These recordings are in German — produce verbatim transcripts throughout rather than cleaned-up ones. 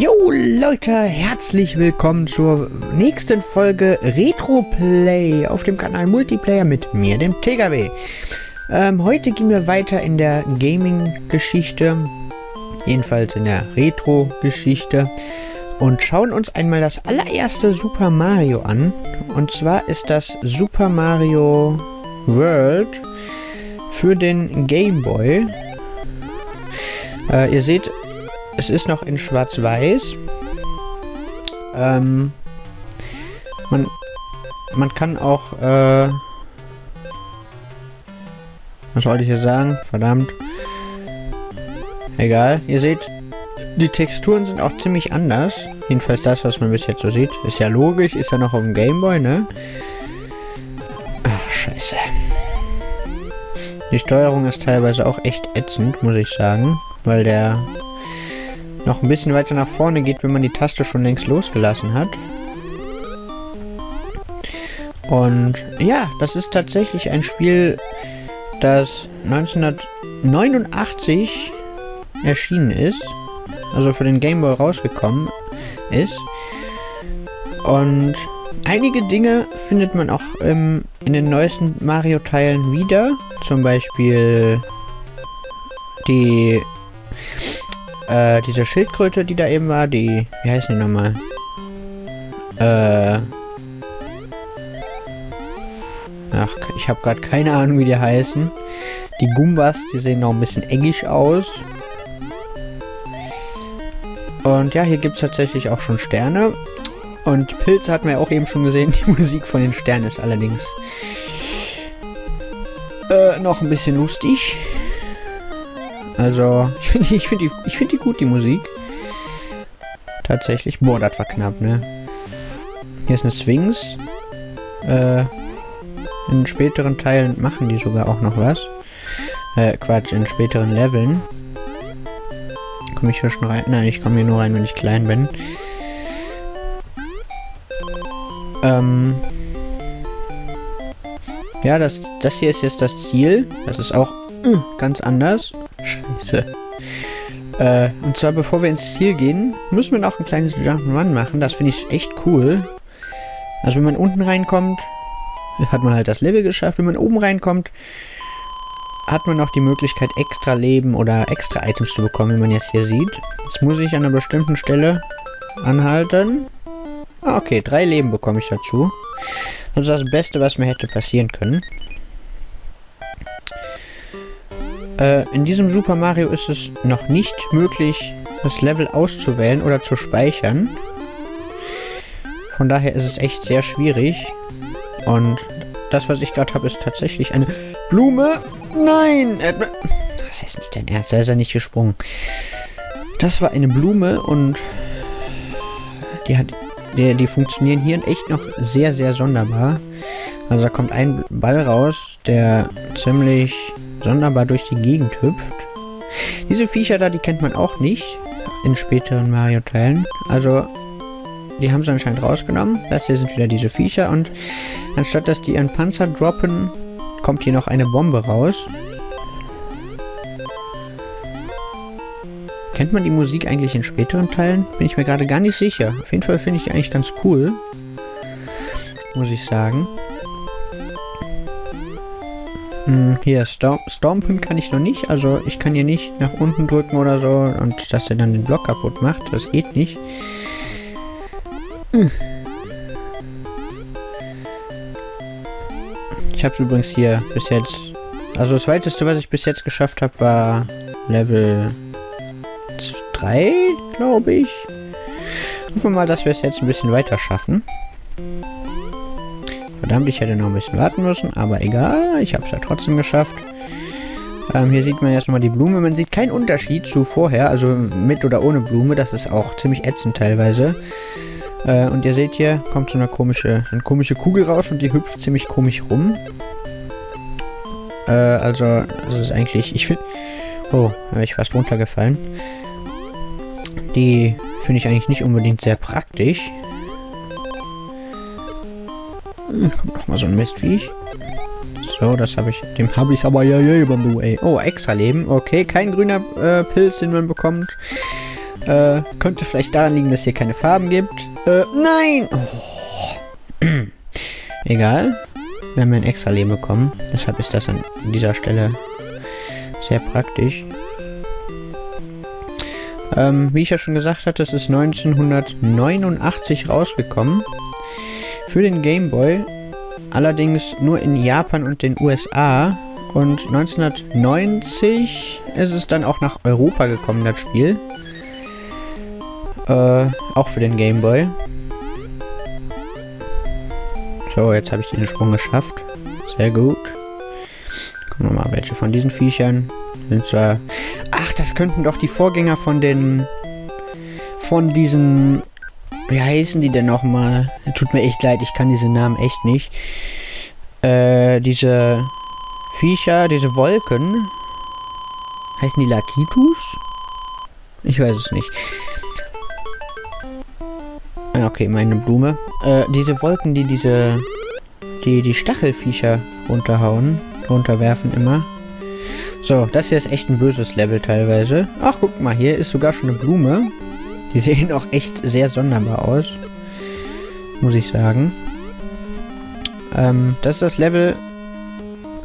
Jo Leute, herzlich willkommen zur nächsten Folge Retroplay auf dem Kanal Multiplayer mit mir, dem T K W. Ähm, heute gehen wir weiter in der Gaming-Geschichte, jedenfalls in der Retro-Geschichte, und schauen uns einmal das allererste Super Mario an. Und zwar ist das Super Mario World für den Game Boy. Äh, ihr seht, es ist noch in Schwarz-Weiß. Ähm, man, man kann auch, äh, was wollte ich hier sagen? Verdammt. Egal. Ihr seht, die Texturen sind auch ziemlich anders. Jedenfalls das, was man bis jetzt so sieht. Ist ja logisch, ist ja noch auf dem Gameboy, ne? Ach, scheiße. Die Steuerung ist teilweise auch echt ätzend, muss ich sagen. Weil der noch ein bisschen weiter nach vorne geht, wenn man die Taste schon längst losgelassen hat. Und ja, das ist tatsächlich ein Spiel, das neunzehnhundertneunundachtzig erschienen ist, also für den Game Boy rausgekommen ist. Und einige Dinge findet man auch im, in den neuesten Mario-Teilen wieder, zum Beispiel die Äh, diese Schildkröte, die da eben war, die... Wie heißt die nochmal? Äh... Ach, ich habe gerade keine Ahnung, wie die heißen. Die Goombas, die sehen noch ein bisschen englisch aus. Und ja, hier gibt es tatsächlich auch schon Sterne. Und Pilze hatten wir auch eben schon gesehen. Die Musik von den Sternen ist allerdings Äh, noch ein bisschen lustig. Also, ich finde ich find die, ich find die gut, die Musik. Tatsächlich. Boah, das war knapp, ne? Hier ist eine Sphinx. Äh, in späteren Teilen machen die sogar auch noch was. Äh, Quatsch, in späteren Leveln. Komme ich hier schon rein? Nein, ich komme hier nur rein, wenn ich klein bin. Ähm... Ja, das, das hier ist jetzt das Ziel. Das ist auch ganz anders. Scheiße. Äh, und zwar, bevor wir ins Ziel gehen, müssen wir noch ein kleines Jump'n'Run machen. Das finde ich echt cool. Also, wenn man unten reinkommt, hat man halt das Level geschafft. Wenn man oben reinkommt, hat man noch die Möglichkeit, extra Leben oder extra Items zu bekommen, wie man jetzt hier sieht. Jetzt muss ich an einer bestimmten Stelle anhalten. Ah, okay, drei Leben bekomme ich dazu. Also das Beste, was mir hätte passieren können. In diesem Super Mario ist es noch nicht möglich, das Level auszuwählen oder zu speichern. Von daher ist es echt sehr schwierig. Und das, was ich gerade habe, ist tatsächlich eine Blume. Nein! Das ist nicht dein Ernst, da ist er nicht gesprungen. Das war eine Blume und die, hat, die, die funktionieren hier echt noch sehr, sehr sonderbar. Also da kommt ein Ball raus, der ziemlich sonderbar durch die Gegend hüpft. Diese Viecher da, die kennt man auch nicht in späteren Mario-Teilen. Also, die haben sie anscheinend rausgenommen. Das hier sind wieder diese Viecher und anstatt, dass die ihren Panzer droppen, kommt hier noch eine Bombe raus. Kennt man die Musik eigentlich in späteren Teilen? Bin ich mir gerade gar nicht sicher. Auf jeden Fall finde ich die eigentlich ganz cool, muss ich sagen. Hier, stomp, stompen kann ich noch nicht, also ich kann hier nicht nach unten drücken oder so und dass er dann den Block kaputt macht, das geht nicht. Ich habe es übrigens hier bis jetzt, also das weiteste, was ich bis jetzt geschafft habe, war Level drei, glaube ich. Hoffen wir mal, dass wir es jetzt ein bisschen weiter schaffen. Verdammt, ich hätte noch ein bisschen warten müssen, aber egal, ich habe es ja trotzdem geschafft. Ähm, hier sieht man jetzt nochmal die Blume, man sieht keinen Unterschied zu vorher, also mit oder ohne Blume, das ist auch ziemlich ätzend teilweise. Äh, und ihr seht hier, kommt so eine komische, eine komische Kugel raus und die hüpft ziemlich komisch rum. Äh, also, das ist eigentlich, ich finde, oh, da bin ich fast runtergefallen. Die finde ich eigentlich nicht unbedingt sehr praktisch. Kommt noch mal so ein Mistviech. So, das habe ich. Dem habe ich aber ja, ja, ja, ey. Oh, extra Leben. Okay, kein grüner äh, Pilz, den man bekommt. Äh, könnte vielleicht daran liegen, dass hier keine Farben gibt. Äh, nein! Oh. Egal. Wir haben ja ein extra Leben bekommen. Deshalb ist das an dieser Stelle sehr praktisch. Ähm, wie ich ja schon gesagt hatte, es ist neunzehnhundertneunundachtzig rausgekommen. Für den Game Boy. Allerdings nur in Japan und den U S A. Und neunzehnhundertneunzig ist es dann auch nach Europa gekommen, das Spiel. Äh, auch für den Game Boy. So, jetzt habe ich den Sprung geschafft. Sehr gut. Gucken wir mal, welche von diesen Viechern sind zwar... Ach, das könnten doch die Vorgänger von den... Von diesen... Wie heißen die denn nochmal? Tut mir echt leid, ich kann diese Namen echt nicht. Äh, diese... Viecher, diese Wolken. Heißen die Lakitus? Ich weiß es nicht. Okay, meine Blume. Äh, diese Wolken, die diese... Die die Stachelviecher runterhauen. Runterwerfen immer. So, das hier ist echt ein böses Level teilweise. Ach, guck mal, hier ist sogar schon eine Blume. Die sehen auch echt sehr sonderbar aus. Muss ich sagen. Ähm, das ist das Level...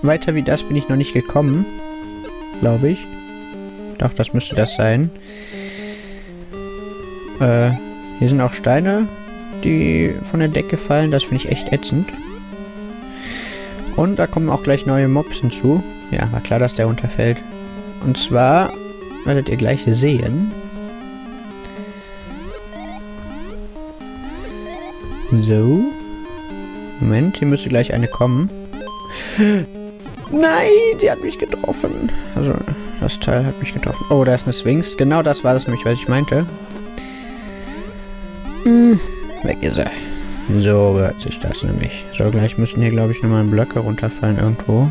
Weiter wie das bin ich noch nicht gekommen. Glaube ich. Doch, das müsste das sein. Äh, hier sind auch Steine, die von der Decke fallen. Das finde ich echt ätzend. Und da kommen auch gleich neue Mobs hinzu. Ja, war klar, dass der runterfällt. Und zwar werdet ihr gleich sehen. So. Moment, hier müsste gleich eine kommen. Nein, sie hat mich getroffen. Also, das Teil hat mich getroffen. Oh, da ist eine Sphinx. Genau das war das nämlich, was ich meinte. Hm, weg ist er. So gehört sich das nämlich. So, gleich müssen hier, glaube ich, nochmal Blöcke runterfallen irgendwo.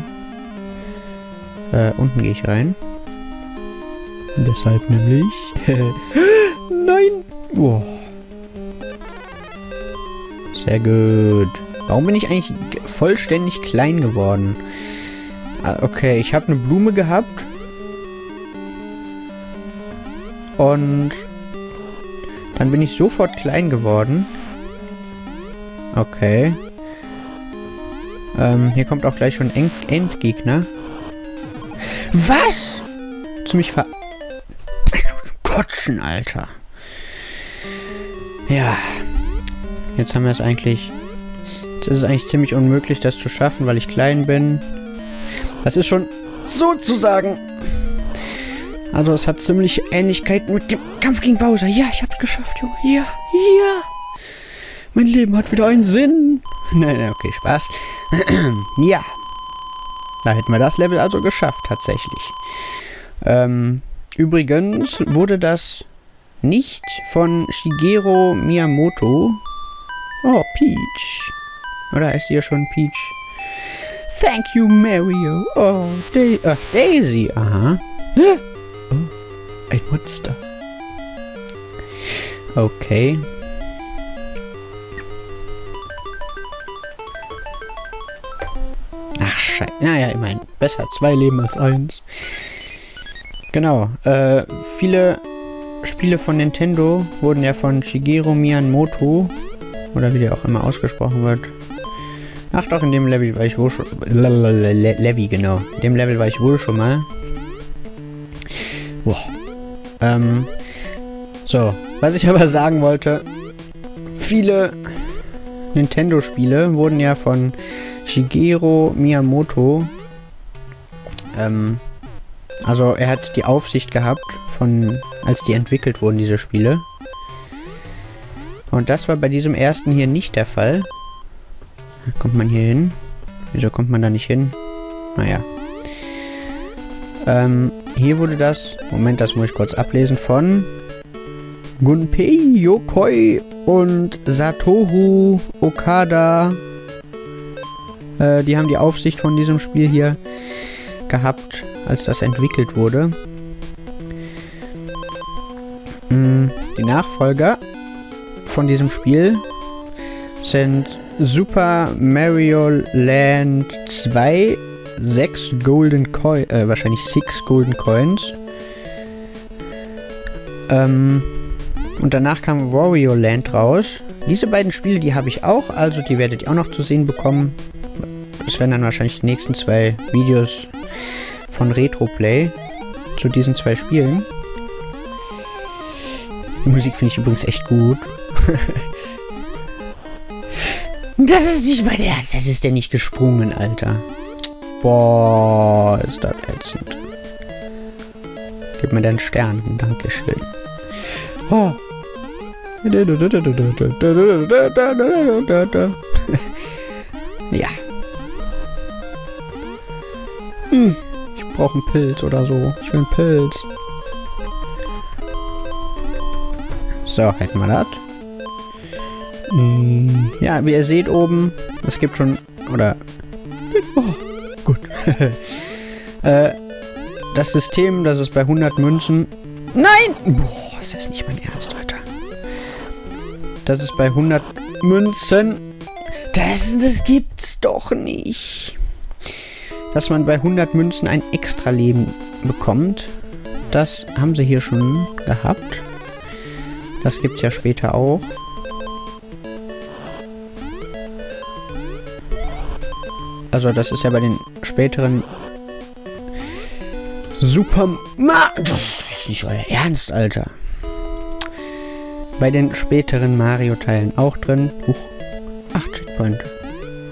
Äh, unten gehe ich rein. Deshalb nämlich. Nein! Oh. Sehr gut. Warum bin ich eigentlich vollständig klein geworden? Okay, ich habe eine Blume gehabt. Und dann bin ich sofort klein geworden. Okay. Ähm, hier kommt auch gleich schon ein Endgegner. Was? Zu mich ver... Kotzen, Alter. Ja. Jetzt haben wir es eigentlich... Jetzt ist es eigentlich ziemlich unmöglich, das zu schaffen, weil ich klein bin. Das ist schon sozusagen... Also es hat ziemlich Ähnlichkeiten mit dem Kampf gegen Bowser. Ja, ich hab's geschafft, Junge. Ja, ja. Mein Leben hat wieder einen Sinn. Nein, nein, okay, Spaß. Ja. Da hätten wir das Level also geschafft, tatsächlich. Ähm, übrigens wurde das nicht von Shigeru Miyamoto... Oh, Peach. Oder heißt ihr schon Peach? Thank you, Mario. Oh, Day Ach, Daisy. Aha. Oh, ein Monster. Okay. Ach, scheiße. Naja, ich meine, besser zwei Leben als eins. Genau. Äh, viele Spiele von Nintendo wurden ja von Shigeru Miyamoto, oder wie der auch immer ausgesprochen wird, ach doch, in dem Level war ich wohl schon... Level, genau. In dem Level war ich wohl schon mal. Boah. Ähm. So. Was ich aber sagen wollte. Viele Nintendo-Spiele wurden ja von Shigeru Miyamoto. Ähm. Also, er hat die Aufsicht gehabt, von als die entwickelt wurden, diese Spiele. Und das war bei diesem ersten hier nicht der Fall. Kommt man hier hin? Wieso kommt man da nicht hin? Naja. Ähm, hier wurde das... Moment, das muss ich kurz ablesen von... Gunpei Yokoi und Satoru Okada. Äh, die haben die Aufsicht von diesem Spiel hier gehabt, als das entwickelt wurde. Hm, die Nachfolger von diesem Spiel sind Super Mario Land zwei sechs Golden Coins, äh, wahrscheinlich sechs Golden Coins. Ähm, Und danach kam Wario Land raus. Diese beiden Spiele, die habe ich auch, also die werdet ihr auch noch zu sehen bekommen. Das werden dann wahrscheinlich die nächsten zwei Videos von Retroplay zu diesen zwei Spielen. Die Musik finde ich übrigens echt gut. Das ist nicht mein Ernst, das ist der nicht gesprungen, Alter. Boah, ist das ätzend. Gib mir deinen Stern, dankeschön. Oh. Ja. Hm. Ich brauche einen Pilz oder so. Ich will einen Pilz. So, hätten wir das. Hm. Ja, wie ihr seht oben, es gibt schon... Oder... Oh, gut. äh, das System, das ist bei hundert Münzen... Nein! Boah, ist das nicht mein Ernst, Alter. Das ist bei hundert Münzen... Das, das gibt's doch nicht. Dass man bei hundert Münzen ein extra Leben bekommt. Das haben sie hier schon gehabt. Das gibt's ja später auch. Also das ist ja bei den späteren Super Mario... Das ist nicht euer Ernst, Alter. Bei den späteren Mario-Teilen auch drin. Huch. Ach, Checkpoint.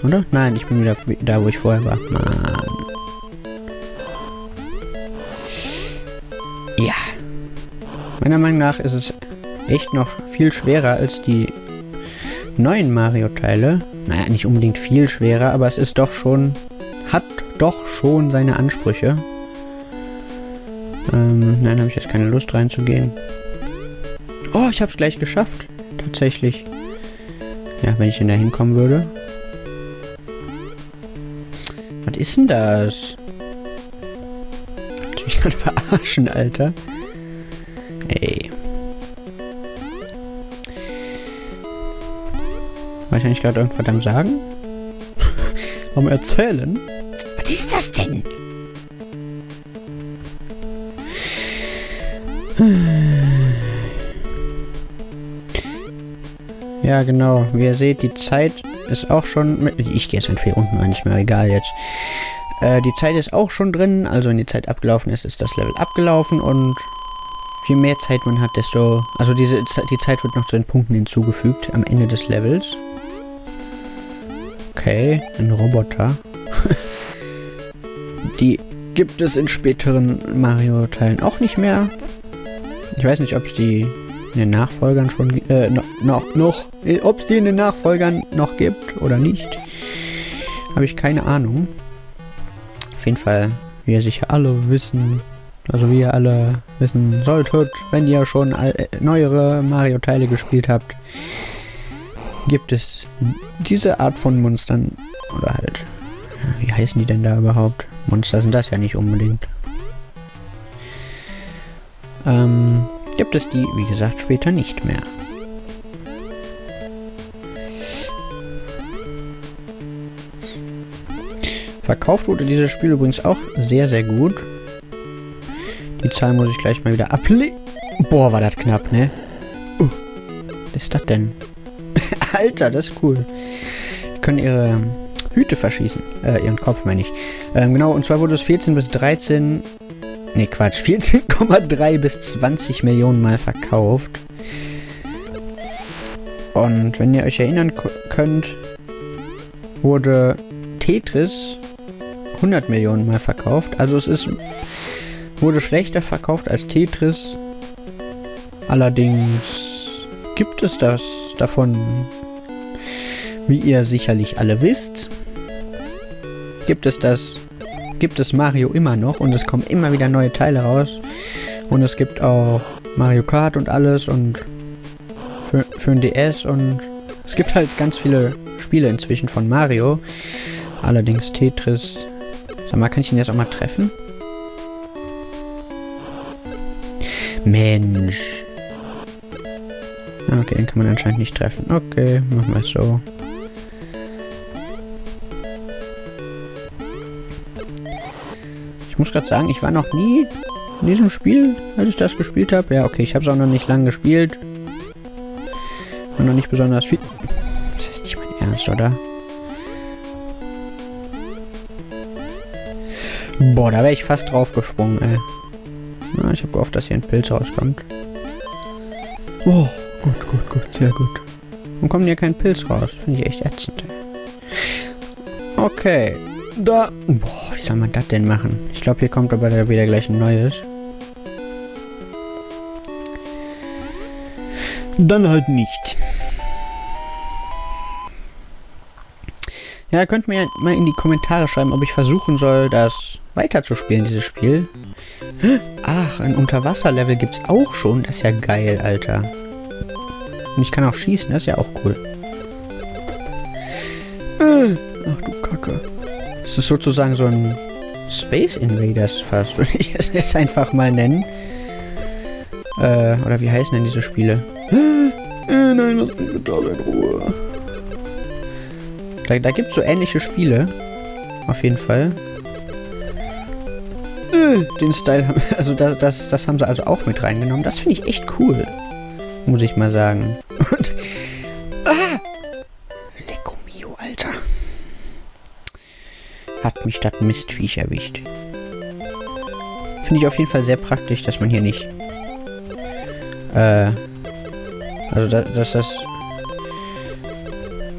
Oder? Nein, ich bin wieder da, wo ich vorher war. Mann. Ja. Meiner Meinung nach ist es echt noch viel schwerer als die neuen Mario-Teile. Naja, nicht unbedingt viel schwerer, aber es ist doch schon... Hat doch schon seine Ansprüche. Ähm, nein, habe ich jetzt keine Lust reinzugehen. Oh, ich habe es gleich geschafft. Tatsächlich. Ja, wenn ich denn da hinkommen würde. Was ist denn das? Willst du mich gerade verarschen, Alter? Ey. War ich eigentlich gerade irgendwas am Sagen? Am Erzählen? Was ist das denn? Ja, genau. Wie ihr seht, die Zeit ist auch schon... Mit ich gehe jetzt einfach hier unten, eigentlich mehr egal jetzt. Äh, die Zeit ist auch schon drin. Also, wenn die Zeit abgelaufen ist, ist das Level abgelaufen. Und je mehr Zeit man hat, desto... Also, diese die Zeit wird noch zu den Punkten hinzugefügt am Ende des Levels. Okay, ein Roboter. Die gibt es in späteren Mario-Teilen auch nicht mehr. Ich weiß nicht, ob es die... in den Nachfolgern schon, äh, noch, noch, noch ob es die in den Nachfolgern noch gibt oder nicht, habe ich keine Ahnung. Auf jeden Fall, wie ihr sicher alle wissen, also wie ihr alle wissen solltet, wenn ihr schon äh, neuere Mario-Teile gespielt habt, gibt es diese Art von Monstern, oder halt, wie heißen die denn da überhaupt? Monster sind das ja nicht unbedingt. Ähm, Gibt es die, wie gesagt, später nicht mehr. Verkauft wurde dieses Spiel übrigens auch sehr, sehr gut. Die Zahl muss ich gleich mal wieder ablegen. Boah, war das knapp, ne? Uh, was ist das denn? Alter, das ist cool. Die können ihre Hüte verschießen. Äh, ihren Kopf meine ich. Ähm, genau, und zwar wurde es vierzehn bis dreizehn... Ne, Quatsch. vierzehn Komma drei bis zwanzig Millionen Mal verkauft. Und wenn ihr euch erinnern könnt, wurde Tetris hundert Millionen Mal verkauft. Also es ist wurde schlechter verkauft als Tetris. Allerdings gibt es das davon, wie ihr sicherlich alle wisst, gibt es das gibt es Mario immer noch und es kommen immer wieder neue Teile raus und es gibt auch Mario Kart und alles und für, für ein D S und es gibt halt ganz viele Spiele inzwischen von Mario, allerdings Tetris. Sag mal, kann ich ihn jetzt auch mal treffen? Mensch. Okay, den kann man anscheinend nicht treffen. Okay, mach mal so. Ich muss gerade sagen, ich war noch nie in diesem Spiel, als ich das gespielt habe. Ja, okay, ich habe es auch noch nicht lange gespielt. Und noch nicht besonders viel. Das ist nicht mein Ernst, oder? Boah, da wäre ich fast drauf gesprungen, ey. Na, ich habe gehofft, dass hier ein Pilz rauskommt. Oh, gut, gut, gut, sehr gut. Warum kommt hier kein Pilz raus? Finde ich echt ätzend, ey. Okay. Da. Boah, wie soll man das denn machen? Ich glaube, hier kommt aber wieder gleich ein neues. Dann halt nicht. Ja, könnt mir mal in die Kommentare schreiben, ob ich versuchen soll, das weiterzuspielen, dieses Spiel. Ach, ein Unterwasserlevel gibt's auch schon. Das ist ja geil, Alter. Und ich kann auch schießen, das ist ja auch cool. Ach du Kacke. Das ist sozusagen so ein Space Invaders fast, würde ich es jetzt einfach mal nennen. Äh, oder wie heißen denn diese Spiele? Äh, nein, lass mich bitte in Ruhe. Da, da gibt es so ähnliche Spiele. Auf jeden Fall. Äh, den Style haben, also das, das, das haben sie also auch mit reingenommen. Das finde ich echt cool. Muss ich mal sagen. Und, ah, Lecco mio, Alter. Hat mich das Mistviech erwischt. Finde ich auf jeden Fall sehr praktisch, dass man hier nicht... Äh, also da, dass das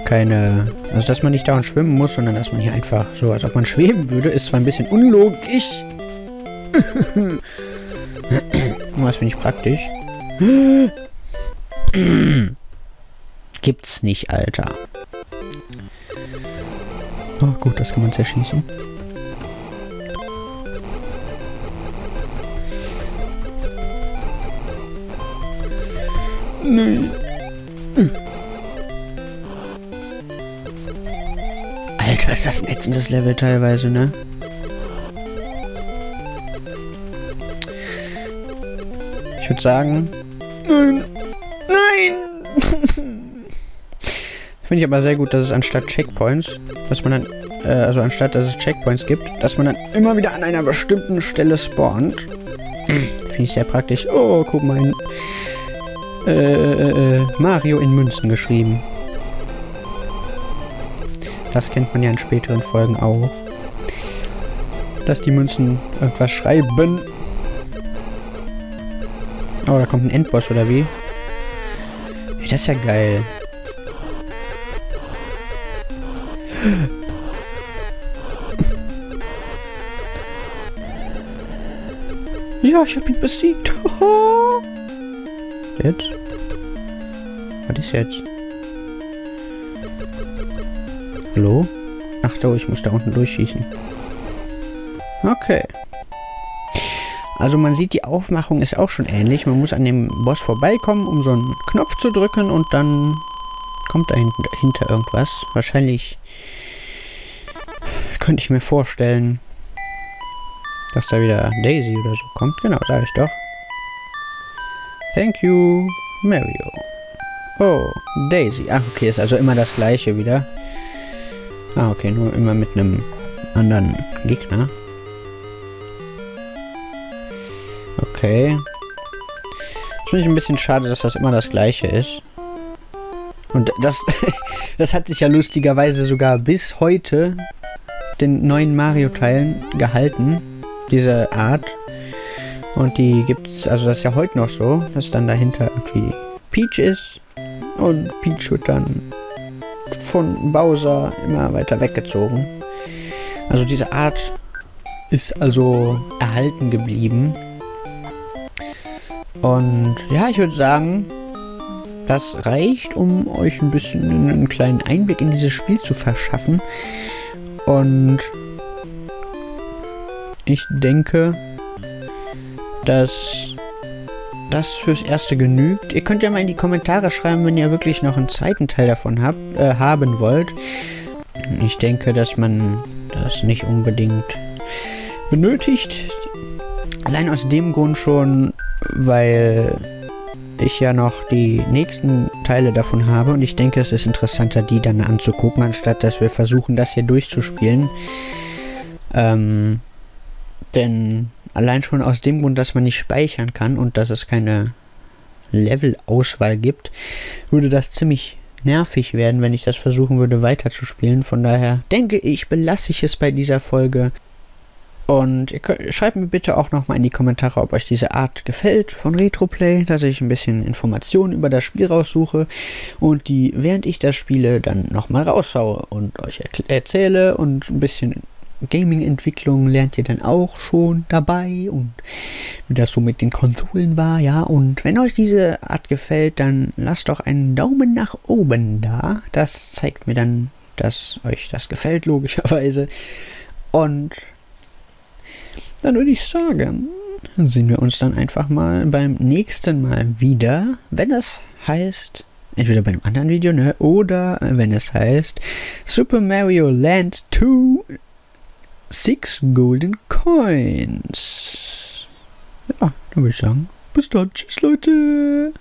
keine, also dass man nicht dauernd schwimmen muss, sondern dass man hier einfach so, als ob man schweben würde, ist zwar ein bisschen unlogisch. Das finde ich praktisch. Gibt's nicht, Alter. Oh gut, das kann man zerschießen. Nee. Alter, ist das ein ätzendes Level teilweise, ne? Ich würde sagen... Nein! Nein! Finde ich aber sehr gut, dass es anstatt Checkpoints, dass man dann... Äh, also anstatt, dass es Checkpoints gibt, dass man dann immer wieder an einer bestimmten Stelle spawnt. Finde ich sehr praktisch. Oh, guck mal hin. Äh, äh, Mario in Münzen geschrieben. Das kennt man ja in späteren Folgen auch. Dass die Münzen irgendwas schreiben. Oh, da kommt ein Endboss, oder wie? Ey, das ist ja geil. Ja, ich hab ihn besiegt. Jetzt? Was ist jetzt? Hallo? Ach so, ich muss da unten durchschießen. Okay. Also man sieht, die Aufmachung ist auch schon ähnlich. Man muss an dem Boss vorbeikommen, um so einen Knopf zu drücken und dann kommt dahinter irgendwas. Wahrscheinlich könnte ich mir vorstellen, dass da wieder Daisy oder so kommt. Genau, sag ich doch. Thank you, Mario. Oh, Daisy. Ach, okay, ist also immer das gleiche wieder. Ah, okay, nur immer mit einem anderen Gegner. Okay. Das finde ich ein bisschen schade, dass das immer das gleiche ist. Und das, das hat sich ja lustigerweise sogar bis heute den neuen Mario-Teilen gehalten. Diese Art. Und die gibt's, also das ist ja heute noch so, dass dann dahinter irgendwie Peach ist. Und Peach wird dann von Bowser immer weiter weggezogen. Also diese Art ist also erhalten geblieben. Und ja, ich würde sagen, das reicht, um euch ein bisschen einen kleinen Einblick in dieses Spiel zu verschaffen. Und ich denke... dass das fürs Erste genügt. Ihr könnt ja mal in die Kommentare schreiben, wenn ihr wirklich noch einen zweiten Teil davon habt, äh, haben wollt. Ich denke, dass man das nicht unbedingt benötigt. Allein aus dem Grund schon, weil ich ja noch die nächsten Teile davon habe. Und ich denke, es ist interessanter, die dann anzugucken, anstatt dass wir versuchen, das hier durchzuspielen. Ähm, denn... Allein schon aus dem Grund, dass man nicht speichern kann und dass es keine Levelauswahl gibt, würde das ziemlich nervig werden, wenn ich das versuchen würde weiterzuspielen. Von daher denke ich, belasse ich es bei dieser Folge. Und ihr könnt, schreibt mir bitte auch nochmal in die Kommentare, ob euch diese Art gefällt von Retroplay, dass ich ein bisschen Informationen über das Spiel raussuche und die, während ich das spiele, dann nochmal raushaue und euch erzähle, und ein bisschen Gaming-Entwicklung lernt ihr dann auch schon dabei und wie das so mit den Konsolen war, ja. Und wenn euch diese Art gefällt, dann lasst doch einen Daumen nach oben da. Das zeigt mir dann, dass euch das gefällt, logischerweise. Und dann würde ich sagen, sehen wir uns dann einfach mal beim nächsten Mal wieder, wenn das heißt, entweder bei einem anderen Video, ne, oder wenn es heißt Super Mario Land zwei sechs Golden Coins. Ja, dann würde ich sagen, bis dann, tschüss Leute.